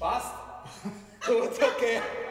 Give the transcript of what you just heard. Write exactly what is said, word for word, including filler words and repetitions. Passt? Gut, okay.